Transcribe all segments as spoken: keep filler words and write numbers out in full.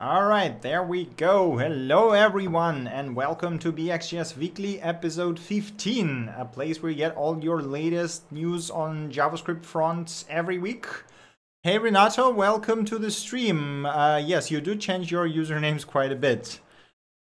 All right, there we go. Hello, everyone, and welcome to React.js Weekly, episode fifteen, a place where you get all your latest news on JavaScript fronts every week. Hey, Renato, welcome to the stream. Uh, yes, you do change your usernames quite a bit.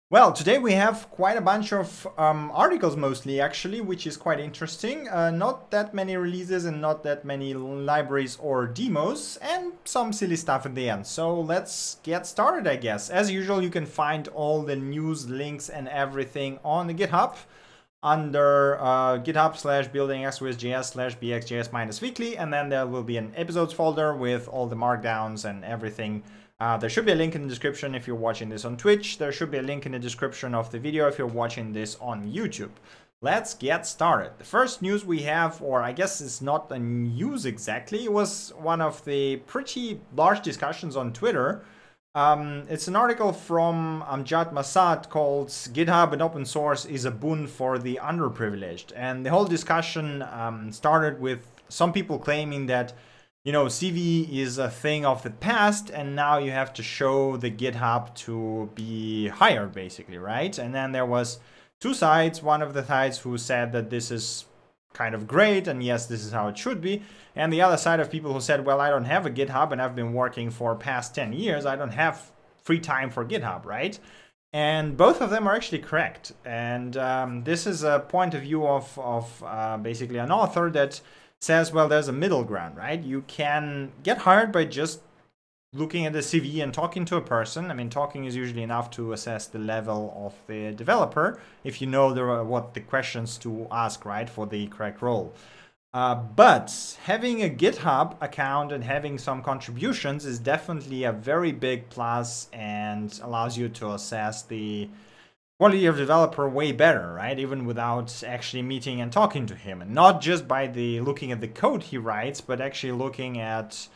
Well, today we have quite a bunch of um, articles, mostly, actually, which is quite interesting. Uh, not that many releases and not that many libraries or demos, and some silly stuff at the end. So let's get started, I guess. As usual, you can find all the news, links, and everything on the GitHub under uh, github slash building xosjs slash bxjs minus weekly, and then there will be an episodes folder with all the markdowns and everything. Uh, there should be a link in the description if you're watching this on Twitch. There should be a link in the description of the video if you're watching this on YouTube. Let's get started. The first news we have, or I guess it's not a news exactly, it was one of the pretty large discussions on Twitter. Um, it's an article from Amjad Masad called "GitHub and Open Source is a Boon for the Underprivileged." And the whole discussion um, started with some people claiming that, you know, C V is a thing of the past, and now you have to show the GitHub to be hired, basically, right? And then there was two sides, one of the sides who said that this is kind of great, and yes, this is how it should be. And the other side of people who said, well, I don't have a GitHub, and I've been working for past ten years. I don't have free time for GitHub, right? And both of them are actually correct. And um, this is a point of view of, of uh, basically an author that says, well, there's a middle ground, right? You can get hired by just looking at the C V and talking to a person. I mean, talking is usually enough to assess the level of the developer if you know there are what the questions to ask, right, for the correct role. Uh, but having a GitHub account and having some contributions is definitely a very big plus and allows you to assess the quality of developer way better, right? Even without actually meeting and talking to him, and not just by the looking at the code he writes, but actually looking at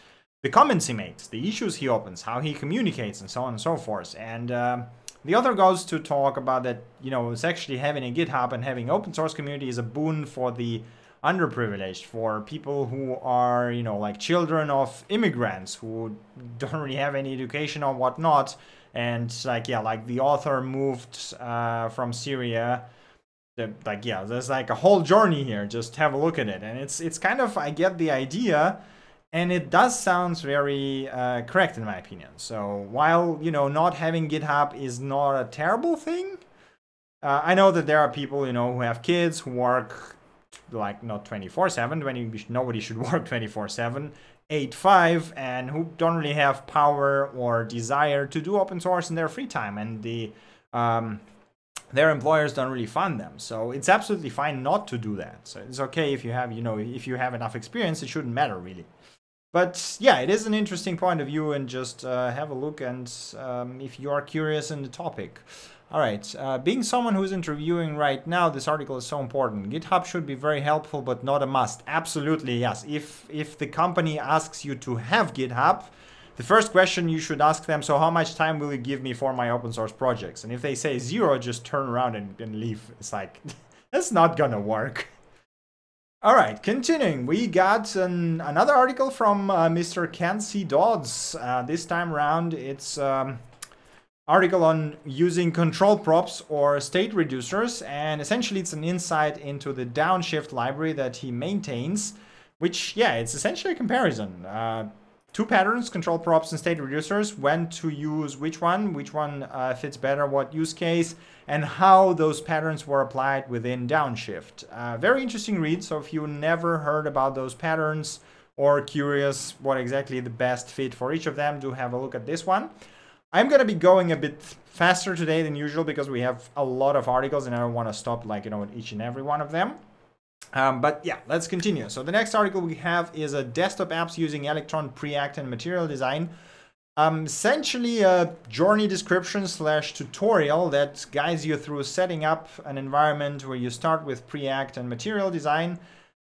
the comments he makes, the issues he opens, how he communicates, and so on and so forth. And uh, the author goes to talk about that, you know, it's actually having a GitHub and having open source community is a boon for the underprivileged, for people who are, you know, like children of immigrants who don't really have any education or whatnot. And like, yeah, like the author moved uh, from Syria. Like, yeah, there's like a whole journey here. Just have a look at it. And it's it's kind of, I get the idea. And it does sound very uh, correct in my opinion. So while, you know, not having GitHub is not a terrible thing. Uh, I know that there are people, you know, who have kids, who work like not twenty-four seven. Nobody should work twenty-four seven. eight five, and who don't really have power or desire to do open source in their free time, and the um, their employers don't really fund them. So it's absolutely fine not to do that. So it's okay if you have, you know, if you have enough experience, it shouldn't matter really. But yeah, it is an interesting point of view, and just uh, have a look, and um, if you are curious in the topic. All right, uh, being someone who's interviewing right now, this article is so important. GitHub should be very helpful, but not a must. Absolutely, yes. If if the company asks you to have GitHub, the first question you should ask them, so how much time will you give me for my open source projects? And if they say zero, just turn around and, and leave. It's like, that's not gonna work. All right, continuing, we got an, another article from uh, Mister Ken C. Docz. Uh, this time around, it's... Um, article on using control props or state reducers, and essentially it's an insight into the downshift library that he maintains, which, yeah, it's essentially a comparison. Uh, two patterns, control props and state reducers, when to use which one, which one uh, fits better, what use case, and how those patterns were applied within downshift. Uh, very interesting read, so if you never heard about those patterns or curious what exactly the best fit for each of them, do have a look at this one. I'm going to be going a bit faster today than usual because we have a lot of articles and I don't want to stop, like, you know, each and every one of them. Um, but yeah, let's continue. So the next article we have is a desktop apps using Electron, Preact and material design. Um, essentially a journey description slash tutorial that guides you through setting up an environment where you start with Preact and material design,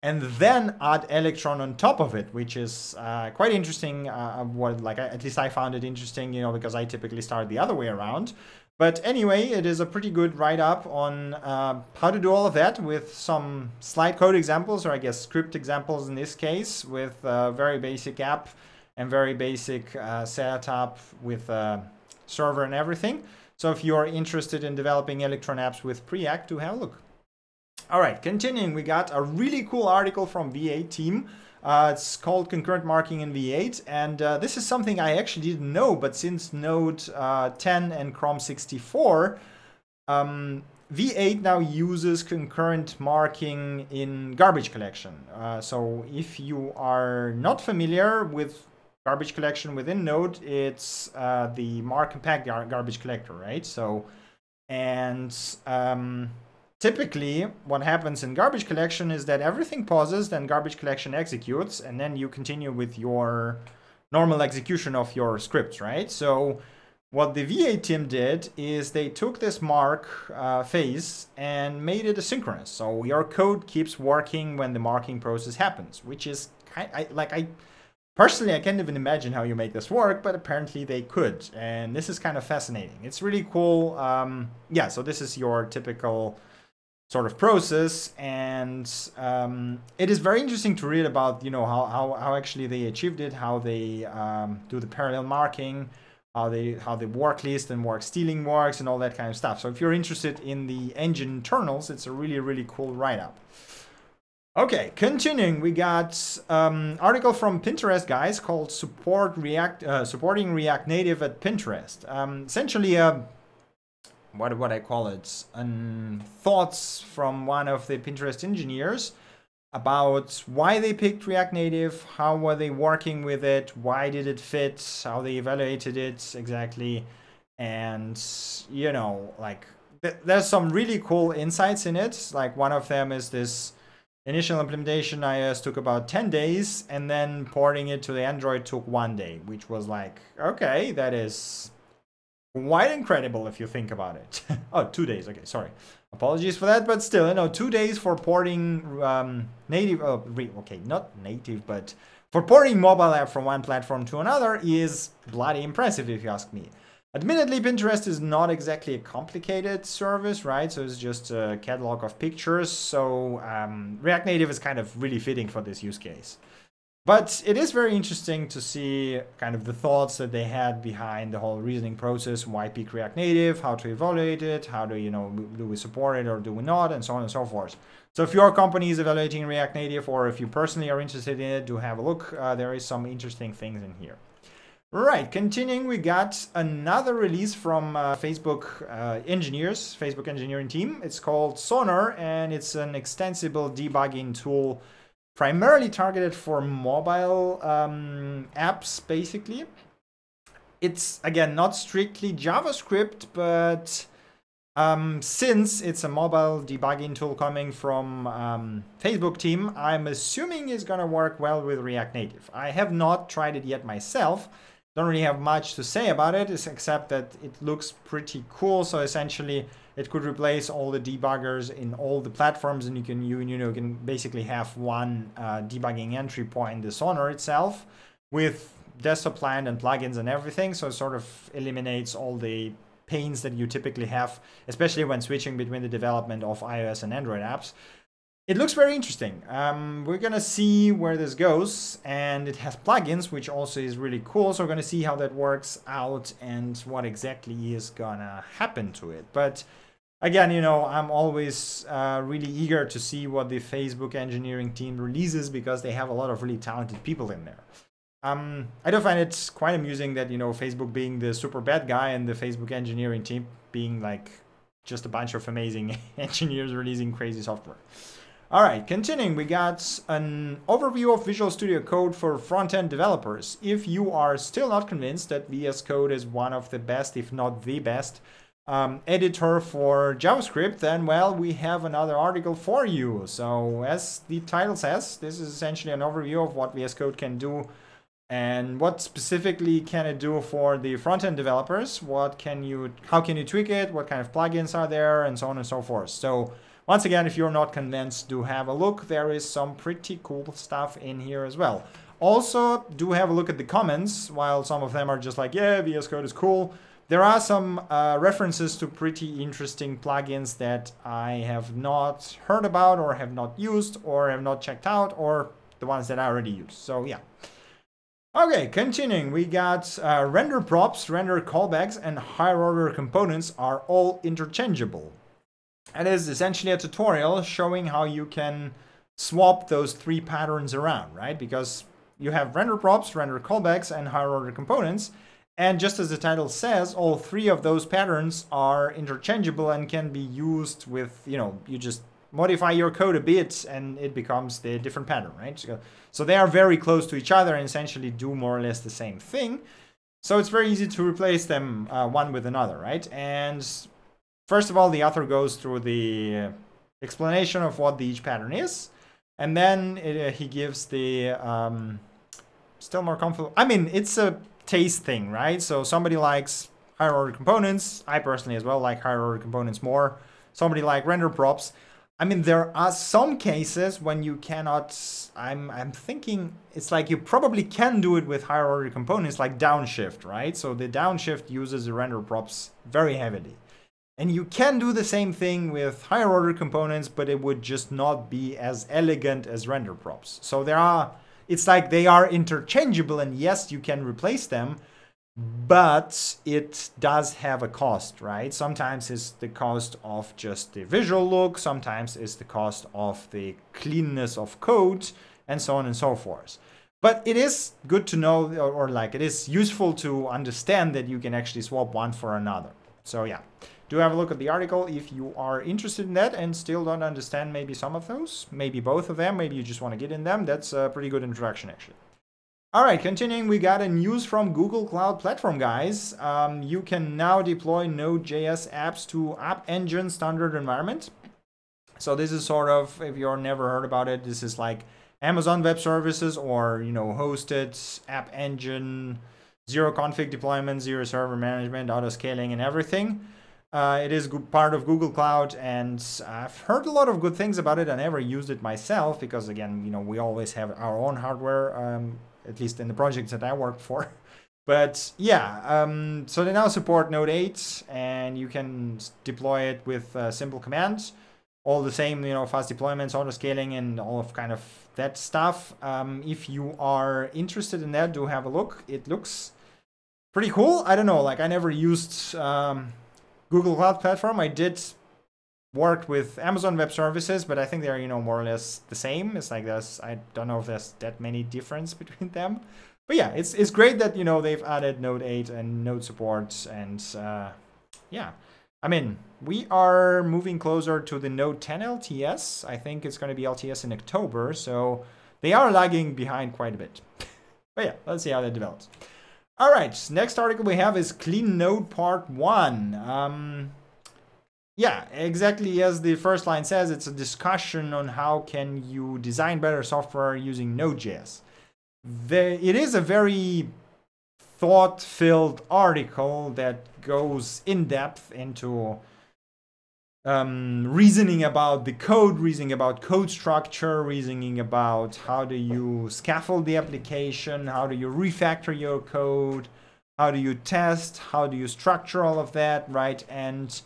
and then add Electron on top of it, which is uh, quite interesting. Uh, what, like, I, at least I found it interesting, you know, because I typically start the other way around. But anyway, it is a pretty good write-up on uh, how to do all of that with some slide code examples, or I guess script examples in this case, with a very basic app and very basic uh, setup with a server and everything. So if you are interested in developing Electron apps with Preact, do have a look. All right, continuing, we got a really cool article from V eight team. Uh, it's called Concurrent Marking in V eight, and uh, this is something I actually didn't know, but since Node uh, ten and Chrome sixty-four, um, V eight now uses concurrent marking in garbage collection. Uh, so if you are not familiar with garbage collection within Node, it's uh, the mark and pack gar garbage collector, right? So, and um, typically what happens in garbage collection is that everything pauses, then garbage collection executes, and then you continue with your normal execution of your scripts, right? So what the V eight team did is they took this mark uh, phase and made it asynchronous. So your code keeps working when the marking process happens, which is kind of, I, like I personally, I can't even imagine how you make this work, but apparently they could. And this is kind of fascinating. It's really cool. Um, yeah, so this is your typical sort of process, and um, it is very interesting to read about, you know, how, how, how actually they achieved it, how they um, do the parallel marking, how they how the work list and work stealing works and all that kind of stuff. So if you're interested in the engine internals, it's a really, really cool write-up. Okay, continuing, we got um, article from Pinterest guys called "Support React uh, Supporting React Native at Pinterest." Um, essentially, a what what I call it, um, thoughts from one of the Pinterest engineers about why they picked React Native, how were they working with it, why did it fit, how they evaluated it exactly, and, you know, like, th there's some really cool insights in it. Like, one of them is this initial implementation I S took about ten days, and then porting it to the Android took one day, which was like, okay, that is quite incredible if you think about it. Oh, two days, okay, sorry. Apologies for that, but still, you know, two days for porting um, native, uh, re okay, not native, but for porting mobile app from one platform to another is bloody impressive, if you ask me. Admittedly, Pinterest is not exactly a complicated service, right? So it's just a catalog of pictures. So um, React Native is kind of really fitting for this use case. But it is very interesting to see kind of the thoughts that they had behind the whole reasoning process, why pick React Native, how to evaluate it, how do, you know, do we support it or do we not, and so on and so forth. So if your company is evaluating React Native, or if you personally are interested in it, do have a look. Uh, there is some interesting things in here. Right, continuing, we got another release from uh, Facebook uh, engineers, Facebook engineering team. It's called Sonar, and it's an extensible debugging tool primarily targeted for mobile um, apps, basically. It's, again, not strictly JavaScript, but um, since it's a mobile debugging tool coming from um, Facebook team, I'm assuming it's gonna work well with React Native. I have not tried it yet myself. Don't really have much to say about it, except that it looks pretty cool. So essentially, it could replace all the debuggers in all the platforms, and you can you, you know you can basically have one uh, debugging entry point, the Sonar itself, with desktop client and plugins and everything. So it sort of eliminates all the pains that you typically have, especially when switching between the development of iOS and Android apps. It looks very interesting. Um, we're gonna see where this goes, and it has plugins, which also is really cool. So we're gonna see how that works out and what exactly is gonna happen to it. But again, you know, I'm always uh, really eager to see what the Facebook engineering team releases, because they have a lot of really talented people in there. Um, I do find it quite amusing that, you know, Facebook being the super bad guy and the Facebook engineering team being like just a bunch of amazing engineers releasing crazy software. All right, continuing, we got an overview of Visual Studio Code for front-end developers. If you are still not convinced that V S Code is one of the best, if not the best, um, editor for JavaScript, then, well, we have another article for you. So, as the title says, this is essentially an overview of what V S Code can do and what specifically can it do for the front-end developers. What can you, how can you tweak it? What kind of plugins are there, and so on and so forth. So, once again, if you're not convinced, do have a look. There is some pretty cool stuff in here as well. Also, do have a look at the comments. While some of them are just like, yeah, V S Code is cool, there are some uh, references to pretty interesting plugins that I have not heard about or have not used or have not checked out, or the ones that I already use. So yeah. Okay, continuing, we got uh, render props, render callbacks, and higher order components are all interchangeable. It is essentially a tutorial showing how you can swap those three patterns around, right? Because you have render props, render callbacks, and higher order components. And just as the title says, all three of those patterns are interchangeable and can be used with, you know, you just modify your code a bit and it becomes the different pattern, right? So they are very close to each other and essentially do more or less the same thing. So it's very easy to replace them uh, one with another, right? And first of all, the author goes through the explanation of what the each pattern is. And then it, uh, he gives the um, still more comfortable. I mean, it's a taste thing, right? So somebody likes higher order components. I personally as well like higher order components more. Somebody like render props. I mean, there are some cases when you cannot, I'm, I'm thinking it's like you probably can do it with higher order components like downshift, right? So the downshift uses the render props very heavily. And you can do the same thing with higher order components, but it would just not be as elegant as render props. So there are, it's like they are interchangeable and yes, you can replace them, but it does have a cost, right? Sometimes it's the cost of just the visual look, sometimes it's the cost of the cleanness of code, and so on and so forth. But it is good to know, or, or like it is useful to understand that you can actually swap one for another. So yeah. Do have a look at the article if you are interested in that and still don't understand maybe some of those, maybe both of them, maybe you just want to get in them. That's a pretty good introduction, actually. All right, continuing, we got a news from Google Cloud Platform, guys. Um, you can now deploy Node.js apps to App Engine standard environment. So this is sort of, if you've never heard about it, this is like Amazon Web Services or, you know, hosted App Engine, zero config deployment, zero server management, auto scaling and everything. Uh, it is part of Google Cloud, and I've heard a lot of good things about it. I never used it myself because, again, you know, we always have our own hardware, um, at least in the projects that I work for. But yeah, um, so they now support Node eight, and you can deploy it with uh, simple commands. All the same, you know, fast deployments, auto scaling, and all of kind of that stuff. Um, if you are interested in that, do have a look. It looks pretty cool. I don't know, like I never used. Um, Google Cloud Platform, I did work with Amazon Web Services, but I think they're, you know, more or less the same. It's like there's, I don't know if there's that many difference between them. But yeah, it's it's great that, you know, they've added Node eight and Node support. And uh, yeah, I mean, we are moving closer to the Node ten L T S. I think it's going to be L T S in October. So they are lagging behind quite a bit. But yeah, let's see how that develops. All right, next article we have is Clean Node Part one. Um, yeah, exactly as the first line says, it's a discussion on how can you design better software using Node.js. It is a very thought-filled article that goes in-depth into um, reasoning about the code, reasoning about code structure, reasoning about how do you scaffold the application, how do you refactor your code, how do you test, how do you structure all of that, right? And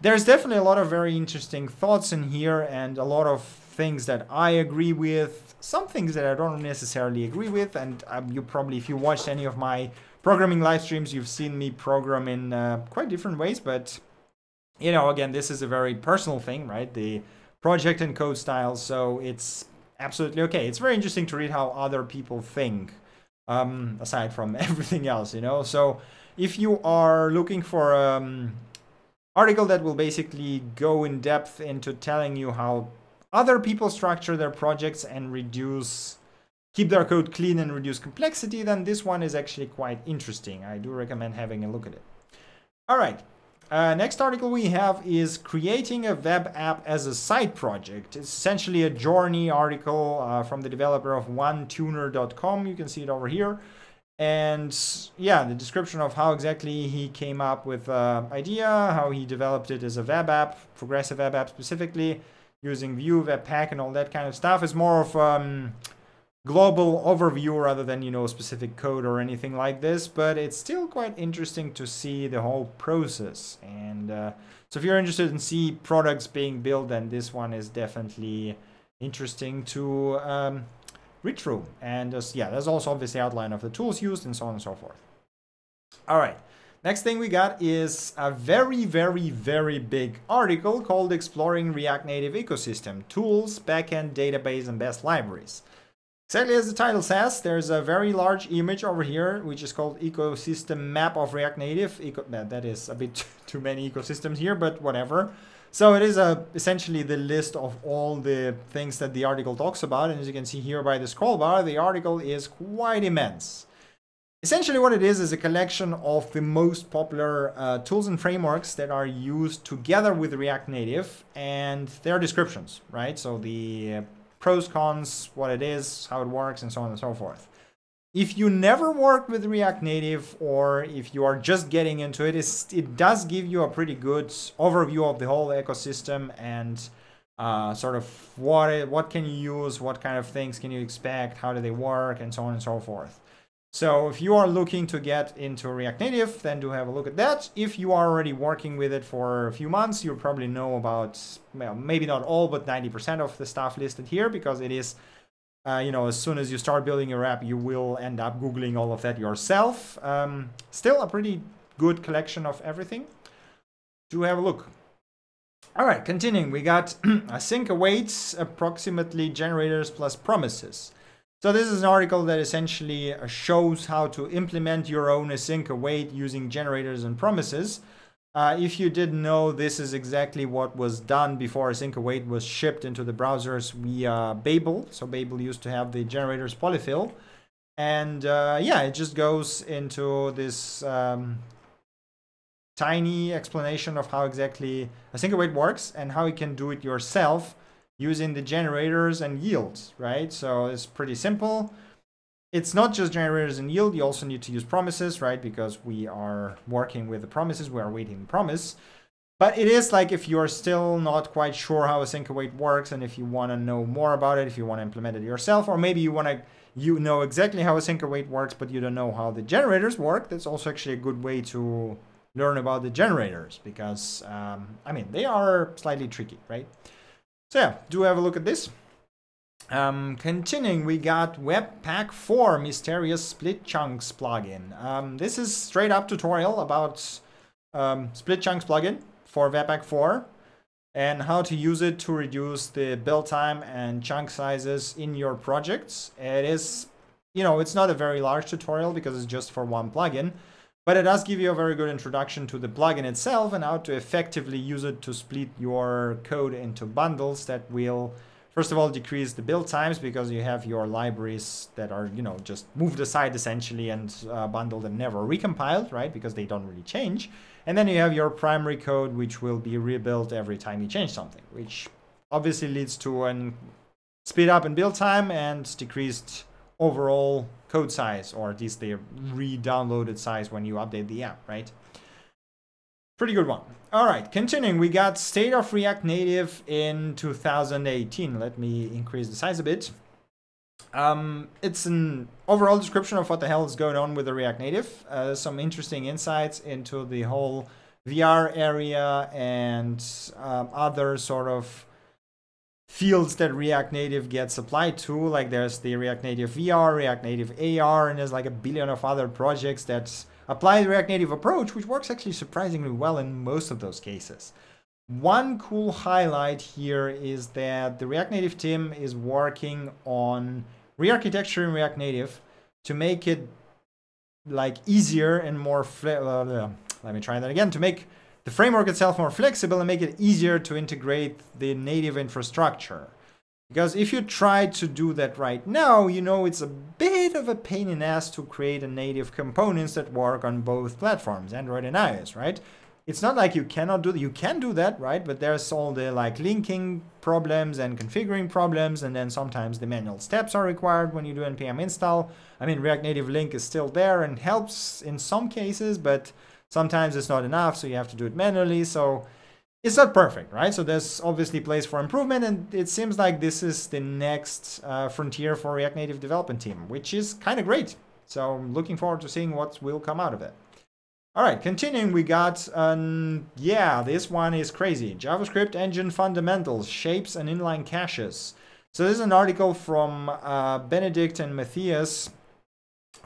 there's definitely a lot of very interesting thoughts in here and a lot of things that I agree with, some things that I don't necessarily agree with. And um, you probably, if you watched any of my programming live streams, you've seen me program in uh, quite different ways, but you know, again, this is a very personal thing, right? The project and code style. So it's absolutely okay. It's very interesting to read how other people think, um, aside from everything else, you know? So if you are looking for an article that will basically go in depth into telling you how other people structure their projects and reduce, keep their code clean and reduce complexity, then this one is actually quite interesting. I do recommend having a look at it. All right. Uh, next article we have is creating a web app as a side project. It's essentially a journey article uh, from the developer of one tuner dot com. You can see it over here. And yeah, the description of how exactly he came up with the uh, idea, how he developed it as a web app, progressive web app specifically, using Vue, Webpack, and all that kind of stuff is more of a um, global overview rather than, you know, specific code or anything like this, but it's still quite interesting to see the whole process. And uh, so if you're interested in see products being built, then this one is definitely interesting to um, read-through. And uh, yeah, there's also obviously outline of the tools used and so on and so forth. All right. Next thing we got is a very, very, very big article called Exploring React Native Ecosystem, Tools, Backend, Database, and Best Libraries. Exactly as the title says, there's a very large image over here, which is called Ecosystem Map of React Native. Eco that is a bit too many ecosystems here, but whatever. So it is a, essentially the list of all the things that the article talks about. And as you can see here by the scroll bar, the article is quite immense. Essentially what it is is a collection of the most popular uh, tools and frameworks that are used together with React Native and their descriptions, right? So the uh, pros, cons, what it is, how it works, and so on and so forth. If you never worked with React Native or if you are just getting into it, it's, it does give you a pretty good overview of the whole ecosystem and uh, sort of what, it, what can you use, what kind of things can you expect, how do they work, and so on and so forth. So if you are looking to get into React Native, then do have a look at that. If you are already working with it for a few months, you probably know about, well, maybe not all, but ninety percent of the stuff listed here, because it is, uh, you know, as soon as you start building your app, you will end up Googling all of that yourself. Um, still a pretty good collection of everything. Do have a look. All right, continuing, we got async awaits approximately generators plus promises. So this is an article that essentially shows how to implement your own async await using generators and promises. Uh, if you didn't know, this is exactly what was done before async await was shipped into the browsers via Babel. So Babel used to have the generators polyfill. And uh, yeah, it just goes into this um, tiny explanation of how exactly async await works and how you can do it yourself using the generators and yields, right? So it's pretty simple. It's not just generators and yield, you also need to use promises, right? Because we are working with the promises, we are waiting the promise. But it is like if you're still not quite sure how async await works and if you wanna know more about it, if you wanna implement it yourself, or maybe you wanna, you know exactly how async await works, but you don't know how the generators work, that's also actually a good way to learn about the generators because, um, I mean, they are slightly tricky, right? So yeah, do have a look at this. Um, continuing, we got Webpack four Mysterious Split Chunks plugin. Um, this is straight up tutorial about um, Split Chunks plugin for Webpack four and how to use it to reduce the build time and chunk sizes in your projects. It is, you know, it's not a very large tutorial because it's just for one plugin, but it does give you a very good introduction to the plugin itself and how to effectively use it to split your code into bundles that will, first of all, decrease the build times because you have your libraries that are, you know, just moved aside essentially and uh, bundled and never recompiled, right? Because they don't really change. And then you have your primary code, which will be rebuilt every time you change something, which obviously leads to a speed up in build time and decreased overall code size, or at least the re-downloaded size when you update the app, right? Pretty good one. All right, continuing, we got State of React Native in two thousand eighteen. Let me increase the size a bit. Um, it's an overall description of what the hell is going on with the React Native. Uh, some interesting insights into the whole V R area and um, other sort of fields that React Native gets applied to, like there's the React Native V R, React Native A R, and there's like a billion of other projects that apply the React Native approach, which works actually surprisingly well in most of those cases. One cool highlight here is that the React Native team is working on re-architecture in React Native to make it like easier and more, uh, let me try that again, to make the framework itself more flexible and make it easier to integrate the native infrastructure. Because if you try to do that right now, you know it's a bit of a pain in the ass to create a native components that work on both platforms, Android and iOS, right? It's not like you cannot do that, you can do that, right? But there's all the like linking problems and configuring problems, and then sometimes the manual steps are required when you do N P M install. I mean, React Native Link is still there and helps in some cases, but sometimes it's not enough, so you have to do it manually. So it's not perfect, right? So there's obviously place for improvement, and it seems like this is the next uh, frontier for React Native development team, which is kind of great. So I'm looking forward to seeing what will come out of it. All right, continuing, we got, um, yeah, this one is crazy. JavaScript Engine Fundamentals, Shapes and Inline Caches. So this is an article from uh, Benedict and Matthias,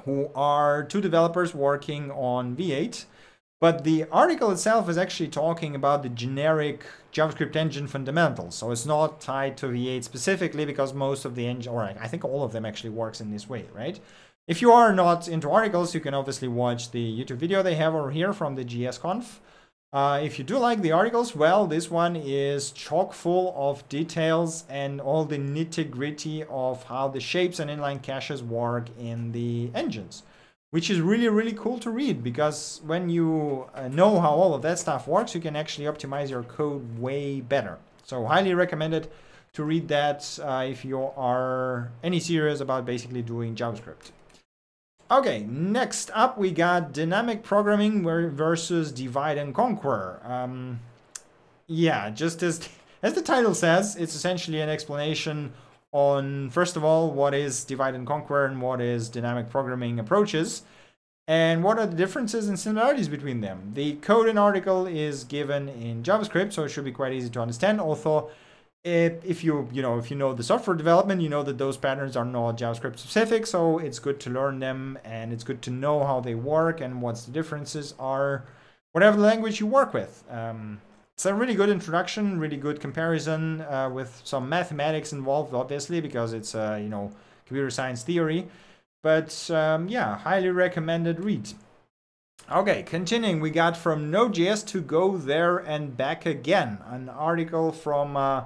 who are two developers working on V eight. But the article itself is actually talking about the generic JavaScript engine fundamentals. So it's not tied to V eight specifically, because most of the engine, or I think all of them actually works in this way, right? If you are not into articles, you can obviously watch the YouTube video they have over here from the GSConf. Uh, if you do like the articles, well, this one is chock full of details and all the nitty-gritty of how the shapes and inline caches work in the engines, which is really, really cool to read, because when you uh, know how all of that stuff works, you can actually optimize your code way better. So highly recommended to read that uh, if you are any serious about basically doing JavaScript. Okay, next up we got dynamic programming versus divide and conquer. Um, yeah, just as, as the title says, it's essentially an explanation on, first of all, what is divide and conquer and what is dynamic programming approaches, and what are the differences and similarities between them. The code and article is given in JavaScript, so it should be quite easy to understand, although It, if you you know if you know the software development, you know that those patterns are not JavaScript specific, so it's good to learn them and it's good to know how they work and what the differences are, whatever language you work with. Um, it's a really good introduction, really good comparison uh, with some mathematics involved, obviously, because it's uh, you know computer science theory. But um, yeah, highly recommended read. Okay, continuing, we got from Node.js to go there and back again, an article from Uh,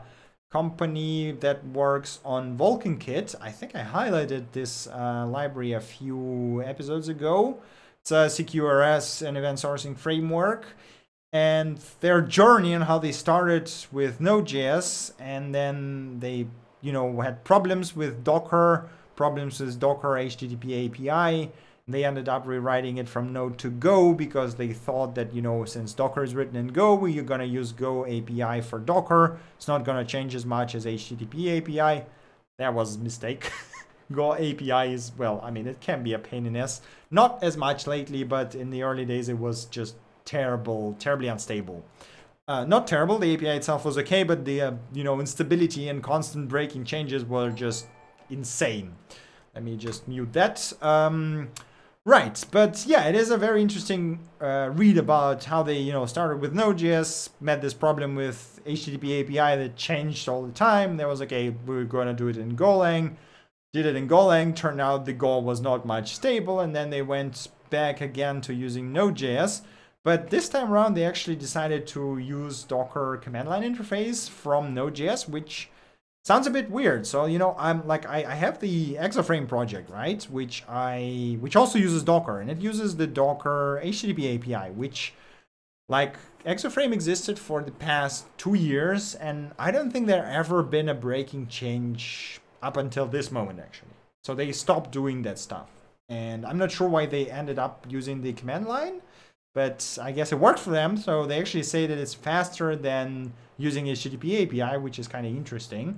company that works on VulcanKit. I think I highlighted this uh, library a few episodes ago. It's a C Q R S and event sourcing framework, and their journey and how they started with Node.js, and then they, you know, had problems with Docker, problems with Docker H T T P A P I. They ended up rewriting it from Node to Go, because they thought that, you know, since Docker is written in Go, you're going to use Go A P I for Docker. It's not going to change as much as H T T P A P I. That was a mistake. Go A P I is, well, I mean, it can be a pain in the ass. Not as much lately, but in the early days, it was just terrible, terribly unstable. Uh, not terrible. The A P I itself was okay, but the, uh, you know, instability and constant breaking changes were just insane. Let me just mute that. Um, Right, but yeah, it is a very interesting uh, read about how they, you know, started with Node.js, met this problem with H T T P A P I that changed all the time. There was, okay, we were going to do it in Golang, did it in Golang, turned out the Go was not much stable, and then they went back again to using Node.js. But this time around, they actually decided to use Docker command line interface from Node.js, which sounds a bit weird. So, you know, I'm like, I, I have the Exaframe project, right? Which I, which also uses Docker, and it uses the Docker H T T P A P I, which, like, Exaframe existed for the past two years. And I don't think there ever been a breaking change up until this moment, actually. So they stopped doing that stuff. And I'm not sure why they ended up using the command line, but I guess it worked for them. So they actually say that it's faster than using H T T P A P I, which is kind of interesting.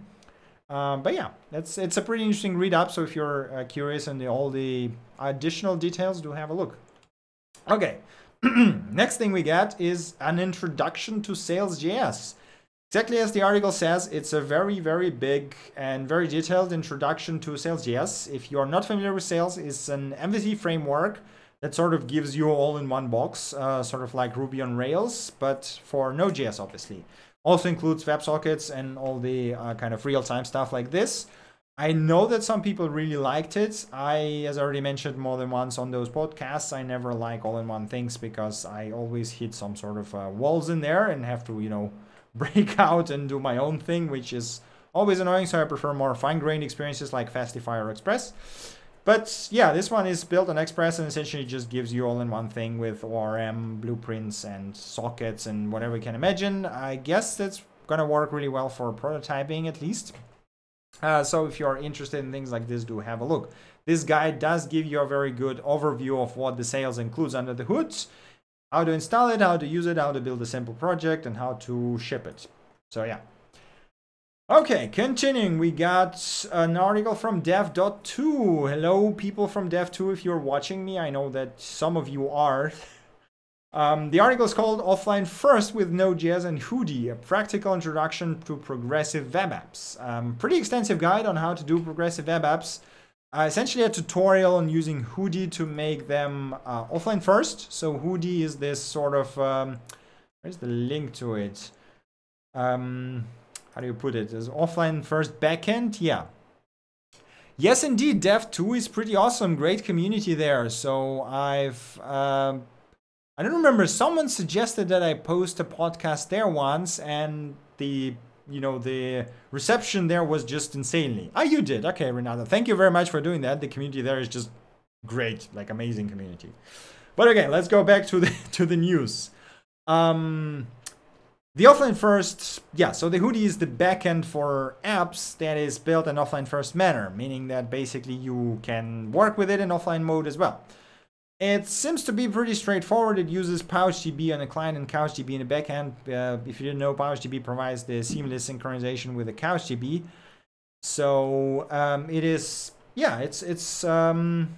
Um, but yeah, that's, it's a pretty interesting read up. So if you're uh, curious and all the additional details, do have a look. Okay, next thing we get is an introduction to Sales.js. Exactly as the article says, it's a very, very big and very detailed introduction to Sales.js. If you're not familiar with Sales, it's an M V C framework that sort of gives you all in one box, uh, sort of like Ruby on Rails, but for Node.js, obviously. Also includes WebSockets and all the uh, kind of real-time stuff like this. I know that some people really liked it. I, as I already mentioned more than once on those podcasts, I never like all-in-one things, because I always hit some sort of uh, walls in there and have to, you know, break out and do my own thing, which is always annoying. So I prefer more fine-grained experiences like Fastify or Express. But yeah, this one is built on Express and essentially just gives you all in one thing with O R M, blueprints, and sockets, and whatever you can imagine. I guess that's gonna work really well for prototyping, at least. Uh, so if you're interested in things like this, do have a look. This guide does give you a very good overview of what the sales includes under the hood, how to install it, how to use it, how to build a simple project, and how to ship it. So yeah. Okay, continuing, we got an article from Dev dot to. Hello, people from Dev dot to, if you're watching me. I know that some of you are. Um, the article is called Offline First with Node.js and Hoodie, a practical introduction to progressive web apps. Um, pretty extensive guide on how to do progressive web apps. Uh, essentially a tutorial on using Hoodie to make them uh, offline first. So Hoodie is this sort of, um, where's the link to it? Um, how do you put it? Is offline first backend? Yeah. Yes, indeed, Dev dot to is pretty awesome. Great community there. So I've... Uh, I don't remember, someone suggested that I post a podcast there once, and the, you know, the reception there was just insanely. Oh, you did. Okay, Renata, thank you very much for doing that. The community there is just great, like amazing community. But okay, let's go back to the, to the news. Um, the offline first, yeah, so the Hoodie is the backend for apps that is built in offline first manner, meaning that basically you can work with it in offline mode as well. It seems to be pretty straightforward. It uses PouchDB on the client and CouchDB in the backend. Uh, if you didn't know, PouchDB provides the seamless synchronization with the CouchDB. So um, it is, yeah, it's it's um,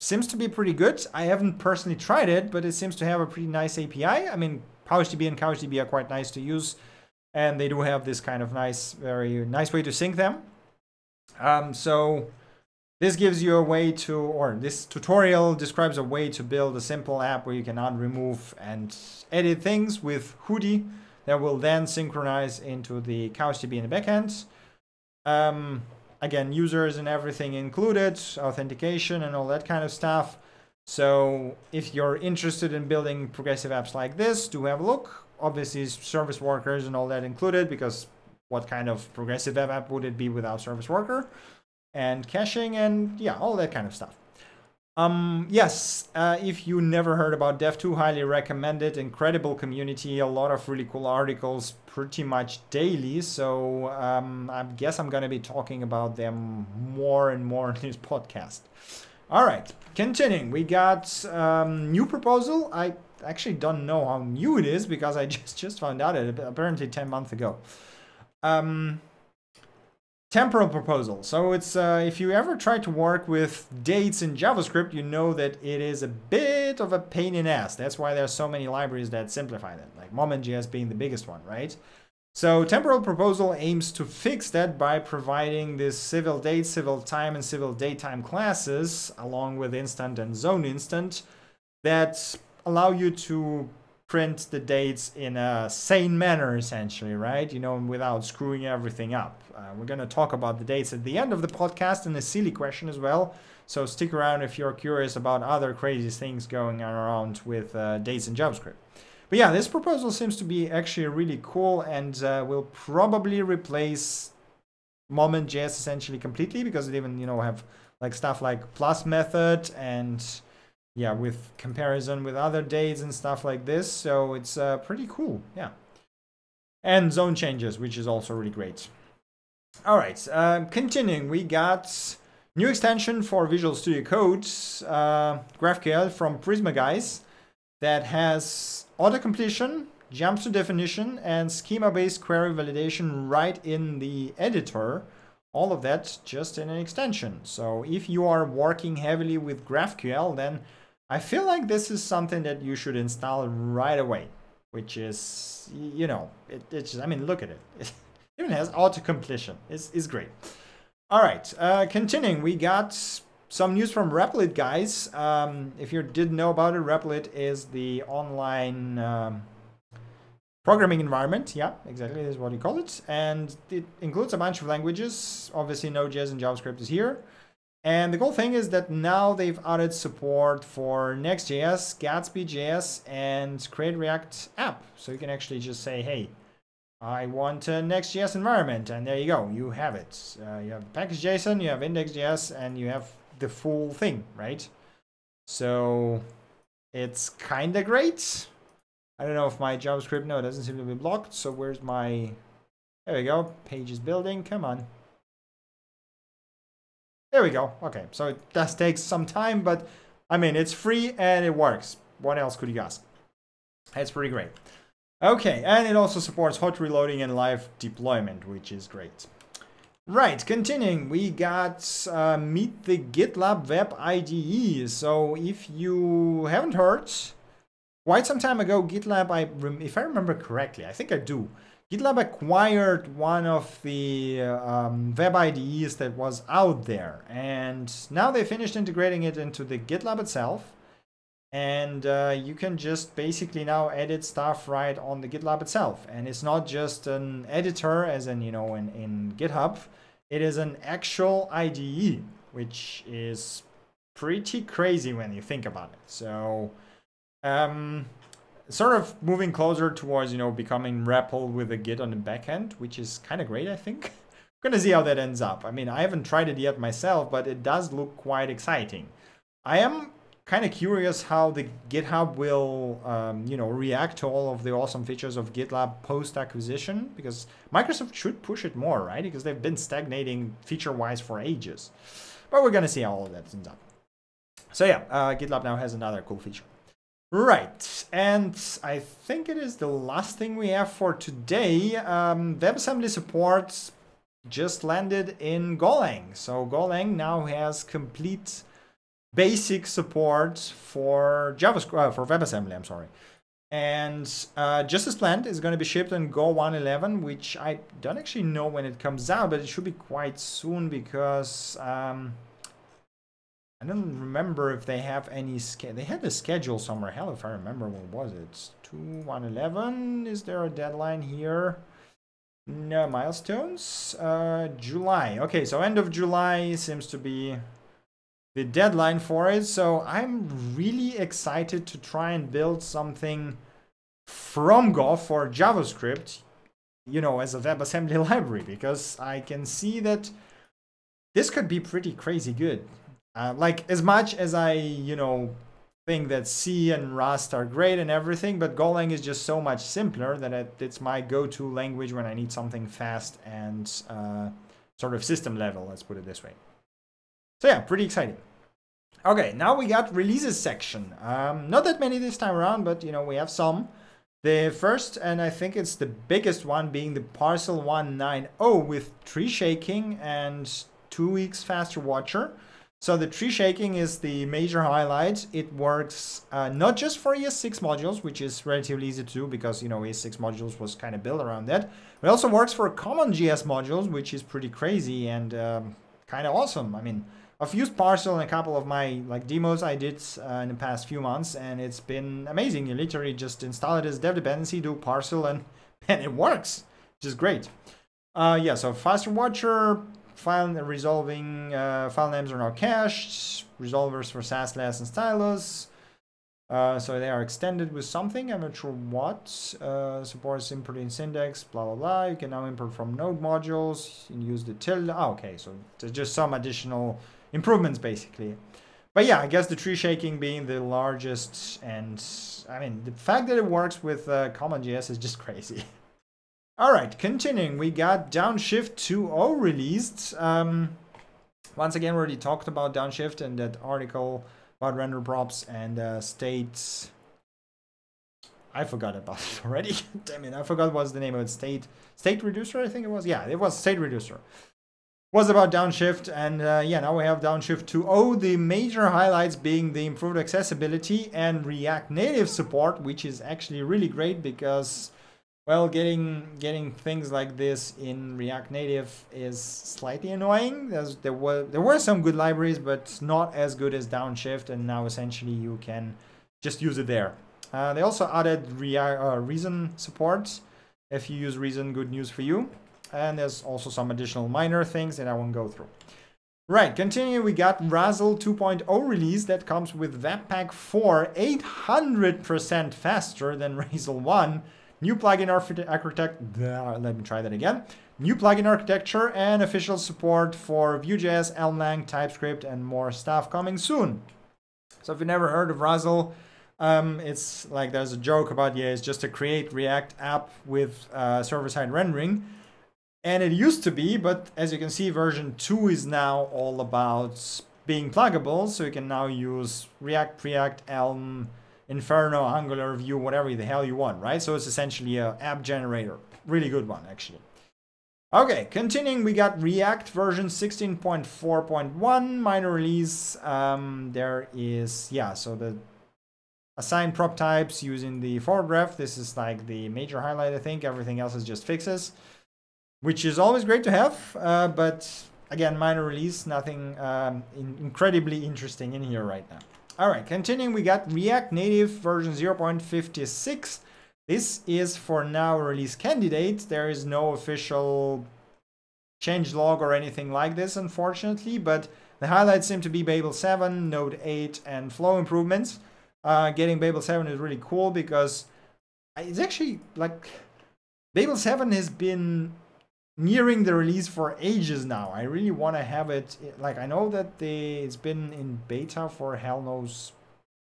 seems to be pretty good. I haven't personally tried it, but it seems to have a pretty nice A P I. I mean, PouchDB and CouchDB are quite nice to use, and they do have this kind of nice, very nice way to sync them. Um, so. This gives you a way to, or this tutorial describes a way to build a simple app where you can add, remove, and edit things with Hoodie that will then synchronize into the CouchDB in the backend. Um, again, users and everything included, authentication and all that kind of stuff. So if you're interested in building progressive apps like this, do have a look. Obviously, service workers and all that included, because what kind of progressive web app would it be without service worker? And caching and yeah, all that kind of stuff. Um, yes, uh, if you never heard about Dev dot to, highly recommend it. Incredible community, a lot of really cool articles pretty much daily. So um, I guess I'm gonna be talking about them more and more in this podcast. All right, continuing, we got um, new proposal. I actually don't know how new it is because I just, just found out it apparently ten months ago. Um, Temporal proposal. So it's uh, if you ever try to work with dates in JavaScript, you know that it is a bit of a pain in the ass. That's why there are so many libraries that simplify that, like Moment dot J S being the biggest one, right? So temporal proposal aims to fix that by providing this civil date, civil time, and civil datetime classes, along with instant and zone instant, that allow you to print the dates in a sane manner, essentially, right? You know, without screwing everything up. Uh, we're going to talk about the dates at the end of the podcast and a silly question as well. So stick around if you're curious about other crazy things going on around with uh, dates in JavaScript. But yeah, this proposal seems to be actually really cool and uh, will probably replace Moment dot J S essentially completely, because it even, you know, have like stuff like plus method and... yeah, with comparison with other dates and stuff like this. So it's uh, pretty cool, yeah. And zone changes, which is also really great. All right, uh, continuing, we got new extension for Visual Studio Code, uh, GraphQL from Prisma guys, that has auto-completion, jumps to definition, and schema-based query validation right in the editor. All of that just in an extension. So if you are working heavily with GraphQL, then I feel like this is something that you should install right away, which is, you know, it, it's just, I mean, look at it. It even has auto-completion. It's, it's great. All right, uh, continuing, we got some news from Replit, guys. Um, if you didn't know about it, Replit is the online um, programming environment. Yeah, exactly, is what you call it. And it includes a bunch of languages. Obviously, Node.js and JavaScript is here. And the cool thing is that now they've added support for Next.js, Gatsby dot J S, and Create React App. So you can actually just say, hey, I want a Next.js environment. And there you go, you have it. Uh, you have package dot J S O N, you have index dot J S, and you have the full thing, right? So it's kind of great. I don't know if my JavaScript, no, it doesn't seem to be blocked. So where's my, there we go, page is building, come on. There we go, okay, so it does take some time, but I mean, it's free and it works. What else could you ask? That's pretty great. Okay, and it also supports hot reloading and live deployment, which is great. Right, continuing, we got uh, Meet the GitLab Web I D E. So if you haven't heard, quite some time ago, GitLab, I if I remember correctly, I think I do, GitLab acquired one of the um, web I D Es that was out there, and now they finished integrating it into the GitLab itself. And uh, you can just basically now edit stuff right on the GitLab itself. And it's not just an editor as in, you know, in, in GitHub, it is an actual I D E, which is pretty crazy when you think about it. So um, sort of moving closer towards, you know, becoming REPL with a Git on the backend, which is kind of great, I think. I'm gonna see how that ends up. I mean, I haven't tried it yet myself, but it does look quite exciting. I am kind of curious how the GitHub will, um, you know, react to all of the awesome features of GitLab post-acquisition, because Microsoft should push it more, right? Because they've been stagnating feature-wise for ages. But we're gonna see how all of that ends up. So yeah, uh, GitLab now has another cool feature. Right, and I think it is the last thing we have for today. Um, WebAssembly support just landed in Golang. So Golang now has complete basic support for JavaScript, uh, for WebAssembly, I'm sorry. And uh, just as planned, it's going to be shipped on Go one eleven, which I don't actually know when it comes out, but it should be quite soon, because um, I don't remember if they have any schedule. They had a schedule somewhere. Hell, if I remember, what was it? two one eleven. Is there a deadline here? No milestones. Uh, July. Okay, so end of July seems to be the deadline for it. So I'm really excited to try and build something from Go for JavaScript, you know, as a WebAssembly library, because I can see that this could be pretty crazy good. Uh, like, as much as I, you know, think that C and Rust are great and everything, but Golang is just so much simpler that it, it's my go-to language when I need something fast and uh, sort of system level, let's put it this way. So yeah, pretty exciting. Okay, now we got releases section. Um, not that many this time around, but, you know, we have some. The first, and I think it's the biggest one, being the Parcel one ninety with tree shaking and two weeks faster watcher. So the tree shaking is the major highlight. It works uh, not just for E S six modules, which is relatively easy to do because, you know, E S six modules was kind of built around that. But it also works for common G S modules, which is pretty crazy and um, kind of awesome. I mean, I've used Parcel in a couple of my like demos I did uh, in the past few months, and it's been amazing. You literally just install it as dev dependency, do Parcel, and, and it works, which is great. Uh, yeah, so faster watcher, file resolving, uh, file names are now cached, resolvers for Sass L A S and stylus. Uh, so they are extended with something, I'm not sure what. Uh, supports import in syntax, blah, blah, blah. You can now import from node modules and use the tilde. Oh, okay, so there's just some additional improvements basically. But yeah, I guess the tree shaking being the largest, and I mean, the fact that it works with uh, common J S is just crazy. All right, continuing, we got Downshift two point oh released. Um, once again, we already talked about Downshift and that article about render props and uh, states. I forgot about it already. Damn it, I forgot what's the name of it. State state reducer, I think it was. Yeah, it was state reducer. It was about Downshift, and uh, yeah, now we have Downshift two point oh. The major highlights being the improved accessibility and React Native support, which is actually really great because, well, getting getting things like this in React Native is slightly annoying. There's, there were there were some good libraries, but not as good as Downshift, and now essentially you can just use it there. Uh, they also added Re uh, Reason support. If you use Reason, good news for you. And there's also some additional minor things that I won't go through. Right, continue, we got Razzle two point oh release that comes with Webpack four, eight hundred percent faster than Razzle one. New plugin architect, let me try that again. New plugin architecture and official support for Vue J S, Erlang, TypeScript, and more stuff coming soon. So if you've never heard of Razzle, um, it's like there's a joke about, yeah, it's just a create React app with uh, server-side rendering. And it used to be, but as you can see, version two is now all about being pluggable. So you can now use React, Preact, Elm, Inferno, Angular, Vue, whatever the hell you want, right? So it's essentially an app generator. Really good one, actually. Okay, continuing, we got React version sixteen point four point one, minor release. Um, there is, yeah, so the Assign prop types using the forward ref. This is like the major highlight, I think. Everything else is just fixes, which is always great to have. Uh, but again, minor release, nothing um, in incredibly interesting in here right now. All right, continuing, we got React Native version zero point five six. This is for now a release candidate. There is no official change log or anything like this, unfortunately, but the highlights seem to be Babel seven, Node eight, and flow improvements. Uh, getting Babel seven is really cool because it's actually like Babel seven has been nearing the release for ages now. I really want to have it. Like, I know that they, it's been in beta for hell knows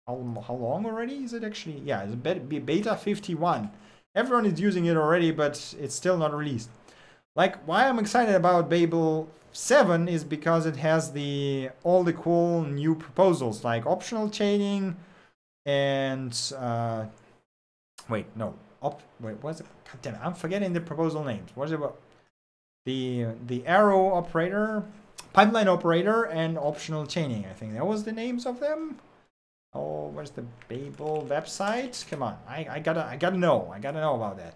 how, how long already. Is it actually? Yeah, it's beta fifty-one. Everyone is using it already, but it's still not released. Like, why I'm excited about Babel seven is because it has the all the cool new proposals, like optional chaining and uh, wait, no, op, wait, what's it? God damn it, I'm forgetting the proposal names. What's it about? The the arrow operator, pipeline operator, and optional chaining. I think that was the names of them. Oh, where's the Babel website? Come on, I, I gotta I gotta know. I gotta know about that.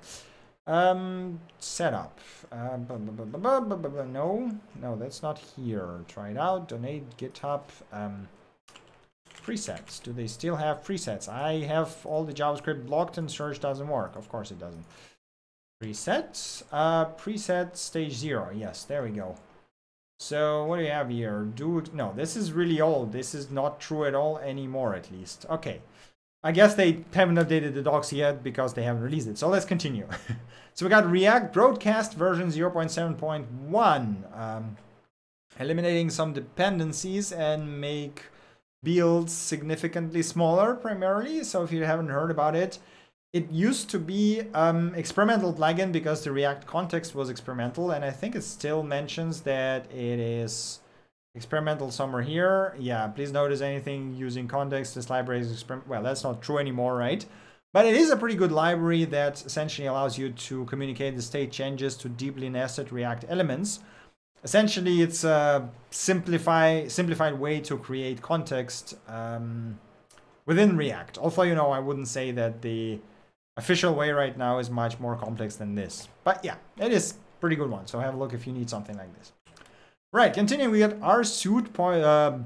Um, setup. Uh, blah, blah, blah, blah, blah, blah, blah. No, no, that's not here. Try it out. Donate, GitHub. Um, presets. Do they still have presets? I have all the JavaScript blocked and search doesn't work. Of course it doesn't. Presets, uh, preset stage zero. Yes, there we go. So what do you have here? Do no, this is really old. This is not true at all anymore, at least. Okay. I guess they haven't updated the docs yet because they haven't released it. So let's continue. So we got React Broadcast version zero point seven point one, um, eliminating some dependencies and make builds significantly smaller primarily. So if you haven't heard about it, it used to be um, experimental plugin because the React context was experimental, and I think it still mentions that it is experimental somewhere here. Yeah, please notice anything using context. This library is experiment. Well, that's not true anymore, right? But it is a pretty good library that essentially allows you to communicate the state changes to deeply nested React elements. Essentially, it's a simplify simplified way to create context um, within React. Although, you know, I wouldn't say that the official way right now is much more complex than this, but yeah, it is a pretty good one. So have a look if you need something like this. Right, continuing, we got RSuite point. Uh,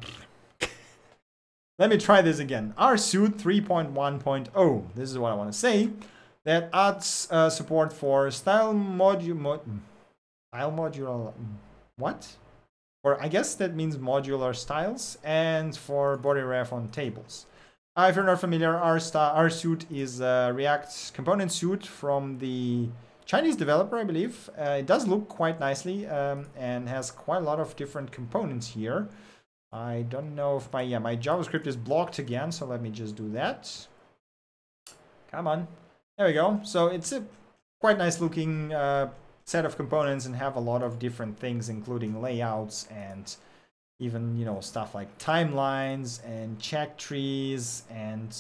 let me try this again. RSuite three point one point zero. This is what I want to say. That adds uh, support for style module. Mod, style modular. What? Or I guess that means modular styles, and for body ref on tables. Uh, if you're not familiar, RSuite is a React component suite from the Chinese developer, I believe. Uh, it does look quite nicely um, and has quite a lot of different components here. I don't know if my yeah my JavaScript is blocked again, so let me just do that. Come on, there we go. So it's a quite nice looking uh, set of components and have a lot of different things, including layouts and even, you know, stuff like timelines and check trees and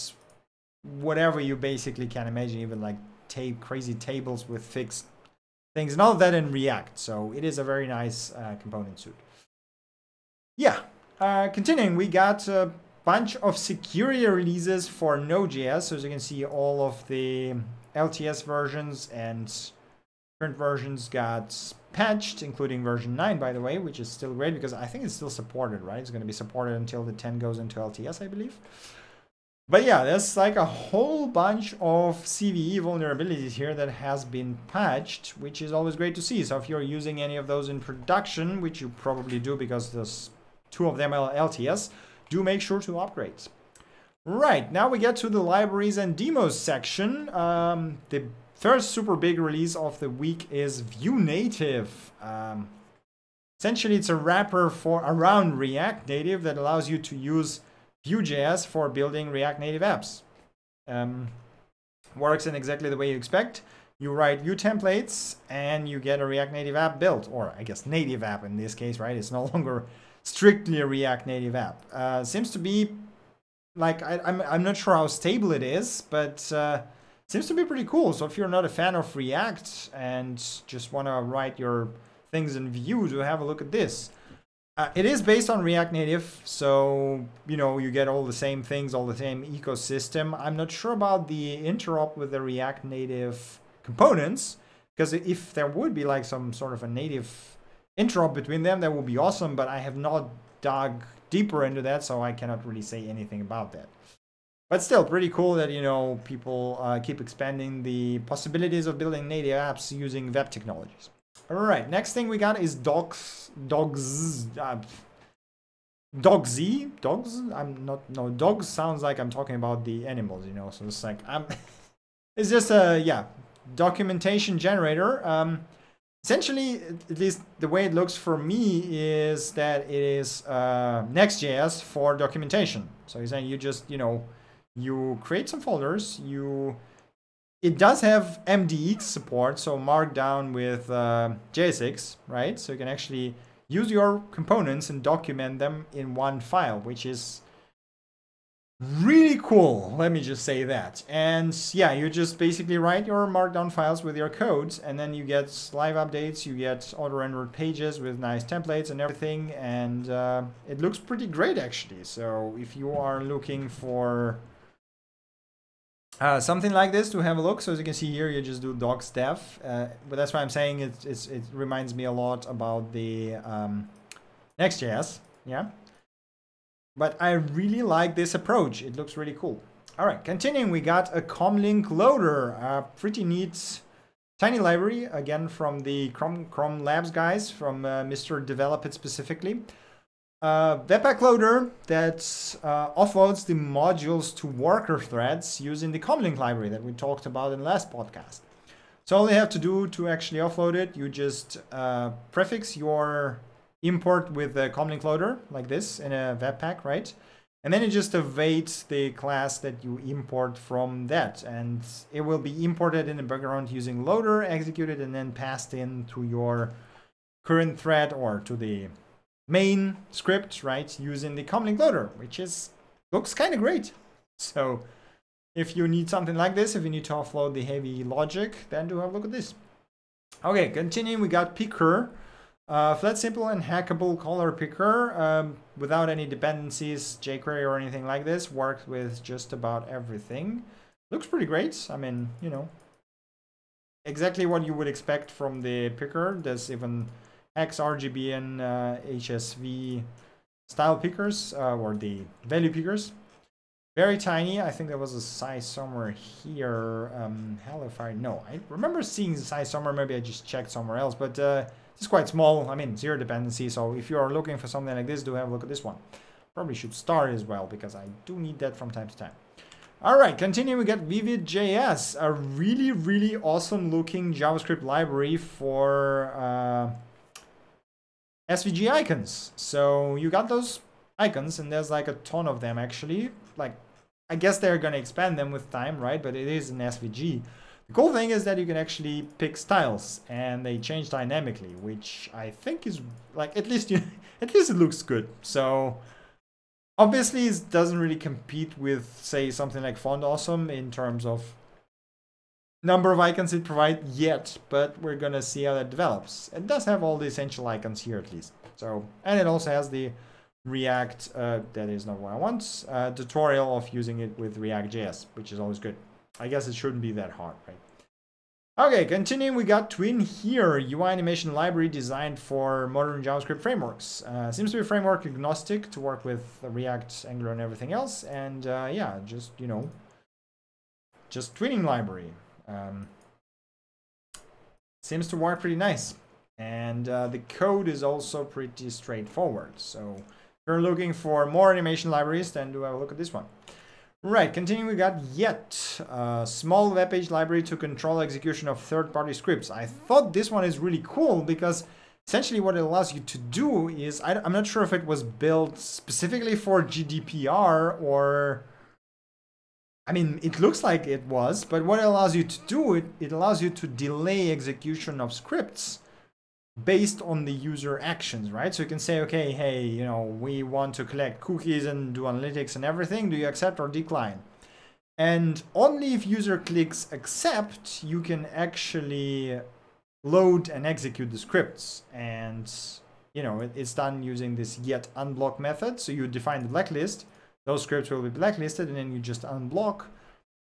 whatever you basically can imagine, even like tape crazy tables with fixed things and all of that in React. So it is a very nice uh, component suite. Yeah, uh, continuing, we got a bunch of security releases for Node.js. So as you can see, all of the L T S versions and current versions got patched, including version nine, by the way, which is still great because I think it's still supported, right? It's going to be supported until the ten goes into L T S, I believe. But yeah, there's like a whole bunch of C V E vulnerabilities here that has been patched, which is always great to see. So if you're using any of those in production, which you probably do because there's two of them are L T S, do make sure to upgrade. Right, now we get to the libraries and demos section. Um, the first super big release of the week is Vue Native. Um, essentially, it's a wrapper for around React Native that allows you to use Vue.js for building React Native apps. Um, works in exactly the way you expect. You write Vue templates and you get a React Native app built, or I guess native app in this case, right? It's no longer strictly a React Native app. Uh, seems to be like, I, I'm, I'm not sure how stable it is, but uh, seems to be pretty cool. So if you're not a fan of React and just want to write your things in Vue, do have a look at this. Uh, it is based on React Native, so, you know, you get all the same things, all the same ecosystem. I'm not sure about the interop with the React Native components, because if there would be like some sort of a native interop between them, that would be awesome, but I have not dug deeper into that, so I cannot really say anything about that. But still, pretty cool that, you know, people uh, keep expanding the possibilities of building native apps using web technologies. All right, next thing we got is Docz, Docz, uh, Docz, Docz. I'm not, no, Docz sounds like I'm talking about the animals, you know, so it's like, I'm, it's just a, yeah, documentation generator. Um, essentially, at least the way it looks for me is that it is uh, Next.js for documentation. So you're saying you just, you know, you create some folders, you... It does have M D X support, so markdown with uh, J S X, right? So you can actually use your components and document them in one file, which is really cool. Let me just say that. And yeah, you just basically write your markdown files with your codes, and then you get live updates, you get auto-rendered pages with nice templates and everything. And uh, it looks pretty great, actually. So if you are looking for Uh, something like this to have a look. So as you can see here, you just do Docz dev, uh, but that's why I'm saying it, it's, it reminds me a lot about the um, Next.js, yeah. But I really like this approach. It looks really cool. All right, continuing, we got a comlink loader, a pretty neat tiny library, again, from the Chrome, Chrome Labs guys, from uh, Mister Develop It specifically. Uh, Webpack loader that uh, offloads the modules to worker threads using the comlink library that we talked about in the last podcast. So all you have to do to actually offload it, you just uh, prefix your import with the comlink loader like this in a Webpack, right? And then you just await the class that you import from that, and it will be imported in the background using loader, executed, and then passed in to your current thread or to the main script, right, using the comlink loader, which is looks kind of great. So if you need something like this, if you need to offload the heavy logic, then do have a look at this. Okay, continuing, we got Picker, uh, flat, simple, and hackable color picker, um, without any dependencies, jQuery or anything like this. Works with just about everything. Looks pretty great. I mean, you know, exactly what you would expect from the Picker. There's even X R G B and uh, H S V style pickers, uh, or the value pickers. Very tiny. I think there was a size somewhere here. Um, hell if I know. I remember seeing the size somewhere. Maybe I just checked somewhere else, but uh, it's quite small. I mean, zero dependency. So if you are looking for something like this, do have a look at this one. Probably should start as well, because I do need that from time to time. All right, continue, we got Vivid J S, a really, really awesome looking JavaScript library for uh, S V G icons. So you got those icons, and there's like a ton of them actually. Like, I guess they're gonna expand them with time, right? But it is an S V G. The cool thing is that you can actually pick styles, and they change dynamically, which I think is like, at least you, at least it looks good. So obviously it doesn't really compete with, say, something like Font Awesome in terms of number of icons it provides yet, but we're gonna see how that develops. It does have all the essential icons here, at least. So, and it also has the React, uh, that is not what I want, uh, tutorial of using it with React J S, which is always good. I guess it shouldn't be that hard, right? Okay, continuing, we got Twin here, U I animation library designed for modern JavaScript frameworks. Uh, seems to be framework agnostic, to work with React, Angular, and everything else. And uh, yeah, just, you know, just twinning library. Um, seems to work pretty nice, and uh, the code is also pretty straightforward. So if you're looking for more animation libraries, then do have a look at this one. Right, continuing, we got Yet, a small web page library to control execution of third-party scripts. I thought this one is really cool, because essentially what it allows you to do is, I, I'm not sure if it was built specifically for G D P R or, I mean, it looks like it was, but what it allows you to do, it, it allows you to delay execution of scripts based on the user actions, right? So you can say, okay, hey, you know, we want to collect cookies and do analytics and everything. Do you accept or decline? And only if user clicks accept, you can actually load and execute the scripts. And you know, it's done using this yet unblock method. So you define the blacklist, those scripts will be blacklisted, and then you just unblock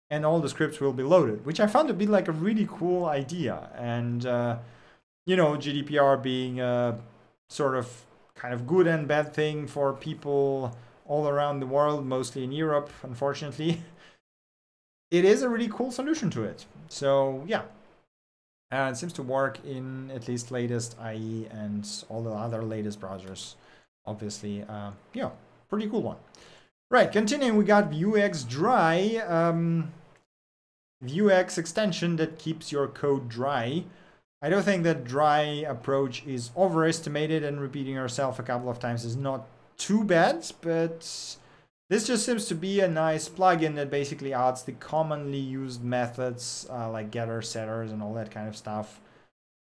and all the scripts will be loaded, which I found to be like a really cool idea. And, uh, you know, G D P R being a sort of kind of good and bad thing for people all around the world, mostly in Europe, unfortunately, it is a really cool solution to it. So yeah, uh, it seems to work in at least latest I E and all the other latest browsers, obviously. Uh, yeah, pretty cool one. Right, continuing, we got Vuex dry, um, Vuex extension that keeps your code dry. I don't think that dry approach is overestimated, and repeating yourself a couple of times is not too bad, but this just seems to be a nice plugin that basically adds the commonly used methods uh, like getters, setters, and all that kind of stuff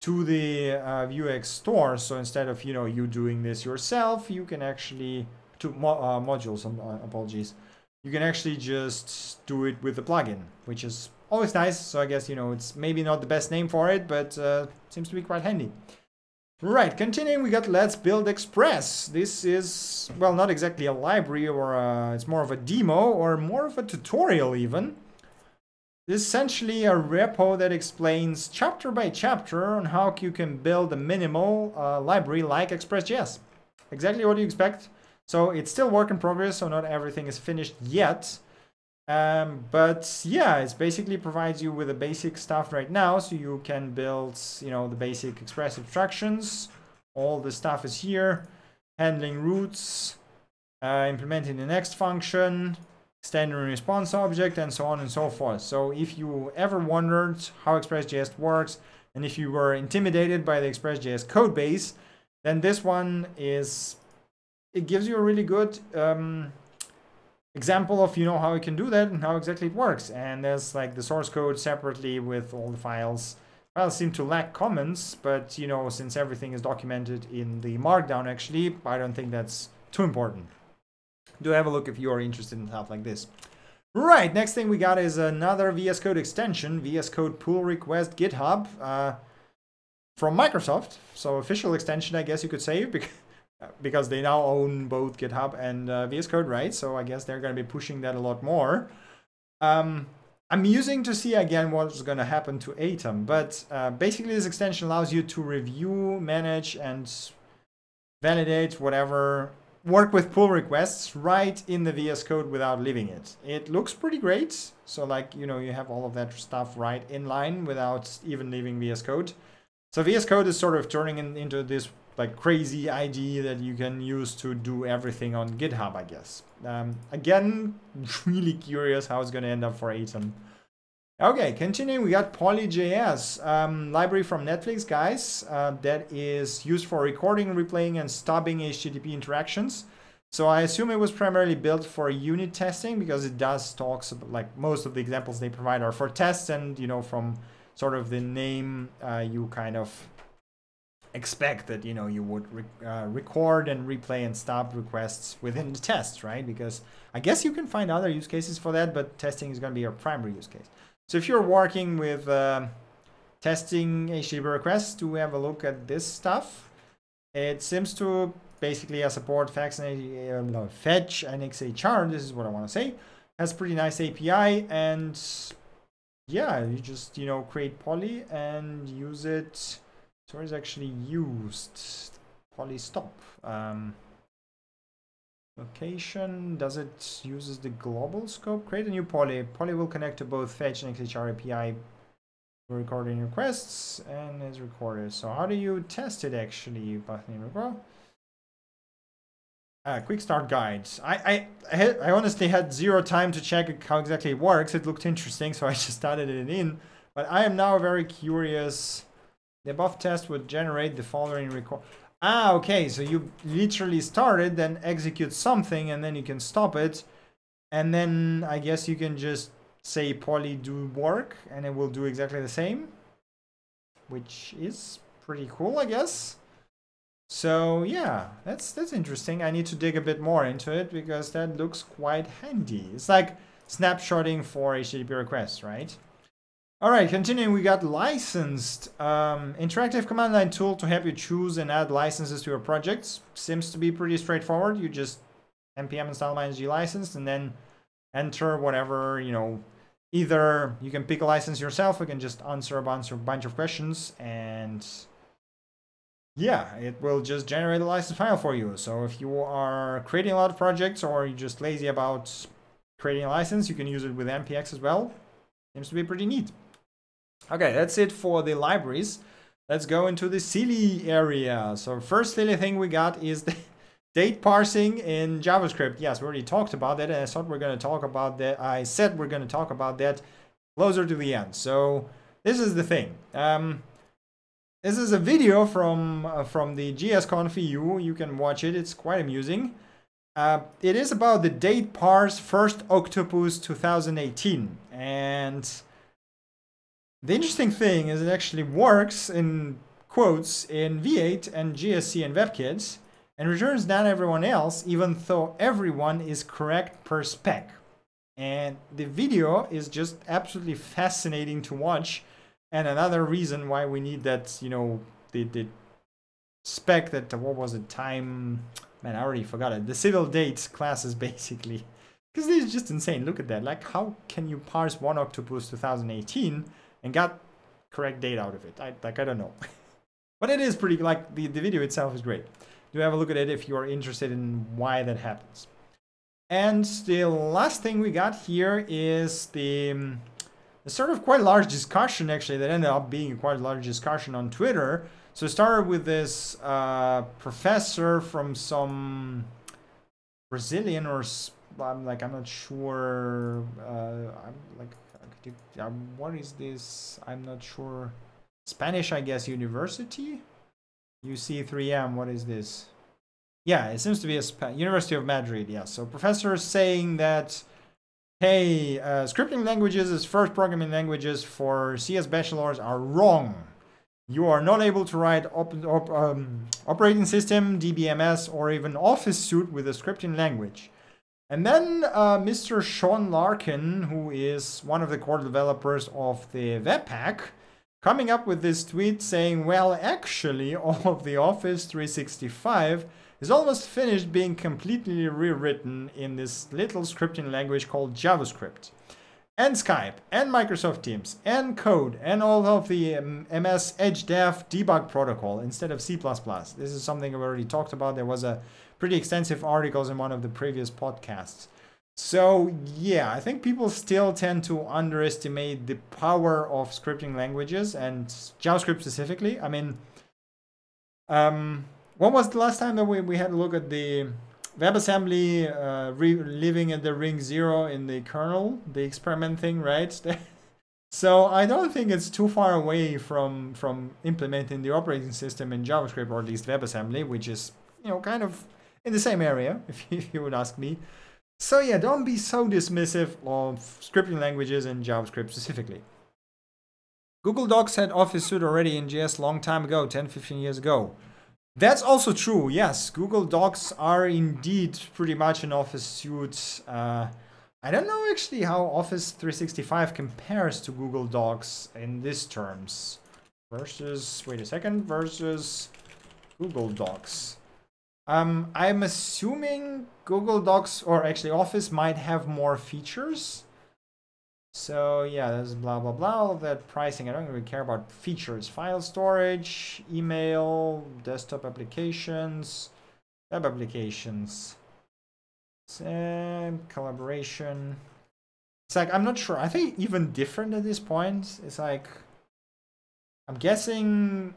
to the uh, Vuex store. So instead of, you know, you doing this yourself, you can actually, to mo uh, modules, um, uh, apologies, you can actually just do it with the plugin, which is always nice. So I guess, you know, it's maybe not the best name for it, but uh, seems to be quite handy. Right, continuing, we got Let's Build Express. This is, well, not exactly a library, or a, it's more of a demo, or more of a tutorial even. This is essentially a repo that explains chapter by chapter on how you can build a minimal uh, library like Express.js. Exactly what you expect. So it's still work in progress, so not everything is finished yet. Um, but yeah, it basically provides you with the basic stuff right now, so you can build, you know, the basic Express abstractions. All the stuff is here, handling routes, uh, implementing the next function, extending response object, and so on and so forth. So if you ever wondered how Express.js works, and if you were intimidated by the Express.js code base, then this one is, it gives you a really good um, example of, you know, how you can do that and how exactly it works. And there's like the source code separately with all the files. Files seem to lack comments, but, you know, since everything is documented in the markdown, actually, I don't think that's too important. Do have a look if you are interested in stuff like this. Right, next thing we got is another V S Code extension, V S Code pull request GitHub uh, from Microsoft. So official extension, I guess you could say, because because they now own both GitHub and uh, V S Code, right? So I guess they're going to be pushing that a lot more. Um, I'm using to see again what's going to happen to Atom, but uh, basically this extension allows you to review, manage, and validate whatever, work with pull requests right in the V S Code without leaving it. It looks pretty great. So like, you know, you have all of that stuff right in line without even leaving V S Code. So V S Code is sort of turning in, into this like crazy I D E that you can use to do everything on GitHub, I guess. Um, again, really curious how it's going to end up for Atom. Okay, continuing, we got Poly.js, um, library from Netflix, guys, uh, that is used for recording, replaying, and stopping H T T P interactions. So I assume it was primarily built for unit testing, because it does talks about, like, most of the examples they provide are for tests, and, you know, from sort of the name, uh, you kind of expect that, you know, you would re uh, record and replay and stop requests within the tests, right? Because I guess you can find other use cases for that, but testing is going to be your primary use case. So if you're working with uh, testing H T T P requests, do we have a look at this stuff? It seems to basically support fax and, uh, fetch and X H R. This is what I want to say. Has pretty nice A P I, and yeah, you just, you know, create poly and use it. So it's actually used poly stop um, location. Does it uses the global scope? Create a new poly. Poly will connect to both fetch and X H R A P I for recording requests, and is recorded. So how do you test it actually? Uh, quick start guides. I I I honestly had zero time to check how exactly it works. It looked interesting, so I just added it in. But I am now very curious. The above test would generate the following record. Ah, okay, so you literally start it, then execute something, and then you can stop it. And then I guess you can just say poly do work, and it will do exactly the same, which is pretty cool, I guess. So yeah, that's that's interesting. I need to dig a bit more into it, because that looks quite handy. It's like snapshotting for H T T P requests, right? All right, continuing, we got licensed. Um, interactive command line tool to help you choose and add licenses to your projects. Seems to be pretty straightforward. You just npm install -g license and then enter whatever, you know, either you can pick a license yourself, you can just answer a bunch of, bunch of questions, and yeah, it will just generate a license file for you. So if you are creating a lot of projects or you're just lazy about creating a license, you can use it with N P X as well. Seems to be pretty neat. Okay, that's it for the libraries. Let's go into the silly area. So first silly thing we got is the date parsing in JavaScript. Yes, we already talked about that, and I thought we're going to talk about that. I said we're going to talk about that closer to the end. So this is the thing. Um, this is a video from uh, from the GSConf E U. You can watch it. It's quite amusing. Uh, it is about the date parse first octopus two thousand eighteen, and the interesting thing is it actually works in quotes in V eight and G S C and WebKit and returns not everyone else, even though everyone is correct per spec. And the video is just absolutely fascinating to watch, and another reason why we need that, you know, the, the spec that, what was it, time, man, I already forgot it, the civil dates classes basically. Because this is just insane, look at that, like how can you parse one octopus two thousand eighteen and got correct date out of it? I, like, I don't know. But it is pretty, like, the, the video itself is great. Do have a look at it if you are interested in why that happens. And the last thing we got here is the, the sort of quite large discussion, actually, that ended up being a quite large discussion on Twitter. So it started with this uh, professor from some Brazilian or, I'm like, I'm not sure, uh, I'm like, what is this? I'm not sure. Spanish, I guess, university? U C three M, what is this? Yeah, it seems to be a Sp University of Madrid, yeah. So professor saying that, hey, uh, scripting languages as first programming languages for C S bachelors are wrong. You are not able to write op op um, operating system, D B M S, or even Office suite with a scripting language. And then uh, Mister Sean Larkin, who is one of the core developers of the Webpack, coming up with this tweet saying, well, actually, all of the Office three sixty-five is almost finished being completely rewritten in this little scripting language called JavaScript. And Skype, and Microsoft Teams, and Code, and all of the um, M S Edge Dev debug protocol instead of C plus plus. This is something we already talked about. There was a pretty extensive articles in one of the previous podcasts. So yeah, I think people still tend to underestimate the power of scripting languages and JavaScript specifically. I mean, um, when was the last time that we, we had a look at the WebAssembly uh, living at the ring zero in the kernel, the experiment thing, right? So I don't think it's too far away from, from implementing the operating system in JavaScript, or at least WebAssembly, which is, you know, kind of in the same area, if you, if you would ask me. So yeah, don't be so dismissive of scripting languages and JavaScript specifically. Google Docs had Office Suite already in J S long time ago, ten, fifteen years ago. That's also true, yes. Google Docs are indeed pretty much an Office Suite. Uh, I don't know actually how Office three sixty-five compares to Google Docs in these terms. Versus, wait a second, versus Google Docs. Um, I'm assuming Google Docs, or actually Office, might have more features. So yeah, there's blah, blah, blah, all of that pricing. I don't really care about features. File storage, email, desktop applications, web applications, and collaboration. It's like, I'm not sure. Are they even different at this point? It's like, I'm guessing,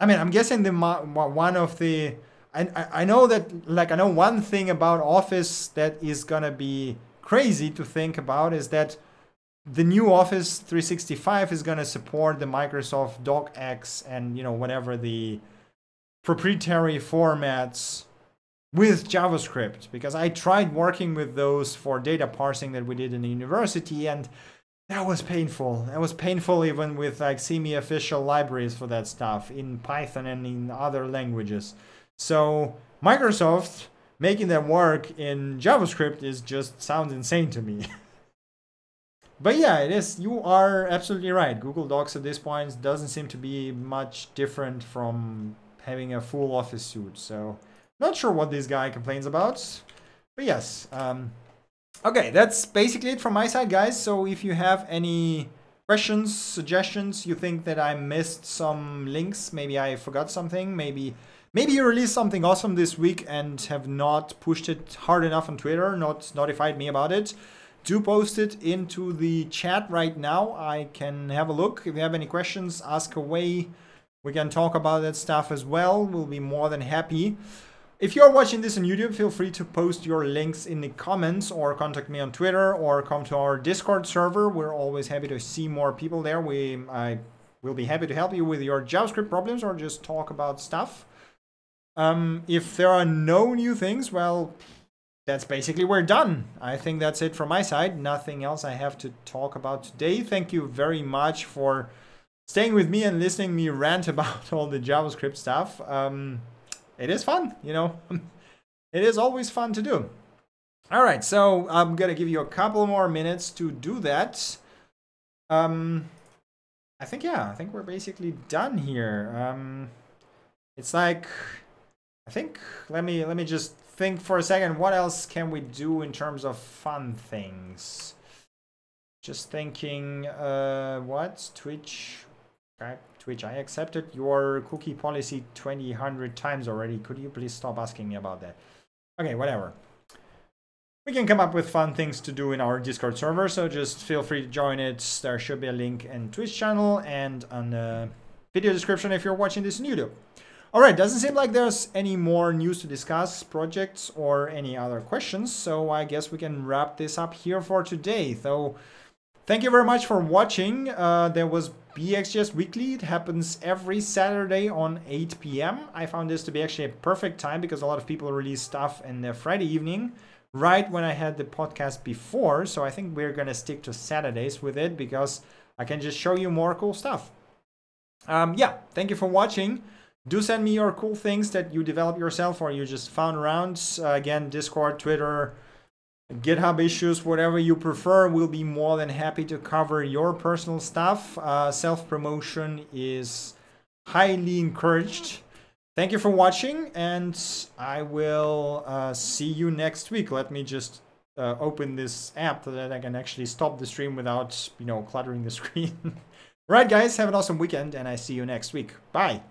I mean, I'm guessing the one of the, I, I know that, like, I know one thing about Office that is gonna be crazy to think about is that the new Office three sixty-five is gonna support the Microsoft DocX and, you know, whatever the proprietary formats with JavaScript, because I tried working with those for data parsing that we did in the university, and that was painful. That was painful even with, like, semi-official libraries for that stuff in Python and in other languages. So Microsoft making that work in JavaScript is just sounds insane to me. But yeah, it is. You are absolutely right. Google Docs at this point doesn't seem to be much different from having a full office suite. So not sure what this guy complains about, but yes. Um, okay, that's basically it from my side, guys. So if you have any questions, suggestions, you think that I missed some links, maybe I forgot something, maybe maybe you released something awesome this week and have not pushed it hard enough on Twitter, not notified me about it, do post it into the chat right now. I can have a look. If you have any questions, ask away. We can talk about that stuff as well. We'll be more than happy. If you're watching this on YouTube, feel free to post your links in the comments or contact me on Twitter or come to our Discord server. We're always happy to see more people there. We, I will be happy to help you with your JavaScript problems or just talk about stuff. Um, if there are no new things, well, that's basically we're done. I think that's it from my side. Nothing else I have to talk about today. Thank you very much for staying with me and listening to me rant about all the JavaScript stuff. Um, it is fun, you know. It is always fun to do. All right, so I'm gonna give you a couple more minutes to do that. Um, I think, yeah, I think we're basically done here. Um, it's like, I think, let me, let me just think for a second, what else can we do in terms of fun things? Just thinking, uh, what? Twitch? Okay, Twitch, I accepted your cookie policy twenty hundred times already. Could you please stop asking me about that? Okay, whatever. We can come up with fun things to do in our Discord server, so just feel free to join it. There should be a link in Twitch channel and on the video description if you're watching this on YouTube. All right, doesn't seem like there's any more news to discuss, projects or any other questions, so I guess we can wrap this up here for today. So thank you very much for watching. Uh, there was B X J S Weekly. It happens every Saturday on eight p m I found this to be actually a perfect time because a lot of people release stuff in their Friday evening, right when I had the podcast before. So I think we're going to stick to Saturdays with it because I can just show you more cool stuff. Um, yeah, thank you for watching. Do send me your cool things that you develop yourself or you just found around. Uh, again, Discord, Twitter, GitHub issues, whatever you prefer. We'll be more than happy to cover your personal stuff. Uh, self-promotion is highly encouraged. Thank you for watching and I will uh, see you next week. Let me just uh, open this app so that I can actually stop the stream without, you know, cluttering the screen. Right, guys, have an awesome weekend and I see you next week. Bye.